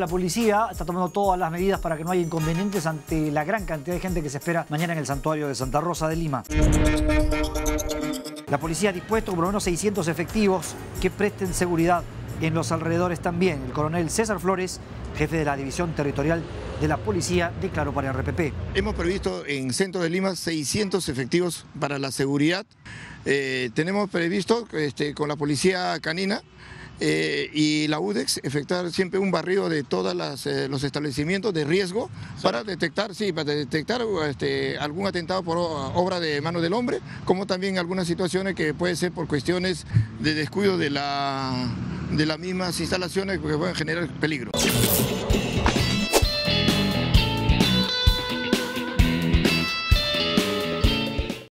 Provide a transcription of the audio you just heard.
La policía está tomando todas las medidas para que no haya inconvenientes ante la gran cantidad de gente que se espera mañana en el santuario de Santa Rosa de Lima. La policía ha dispuesto por lo menos 600 efectivos que presten seguridad en los alrededores también. El coronel César Flores, jefe de la División Territorial de la Policía, declaró para RPP. Hemos previsto en centro de Lima 600 efectivos para la seguridad. Tenemos previsto con la policía canina y la UDEX efectuar siempre un barrido de todos los establecimientos de riesgo para detectar, algún atentado por obra de mano del hombre, como también algunas situaciones que puede ser por cuestiones de descuido de las mismas instalaciones que pueden generar peligro.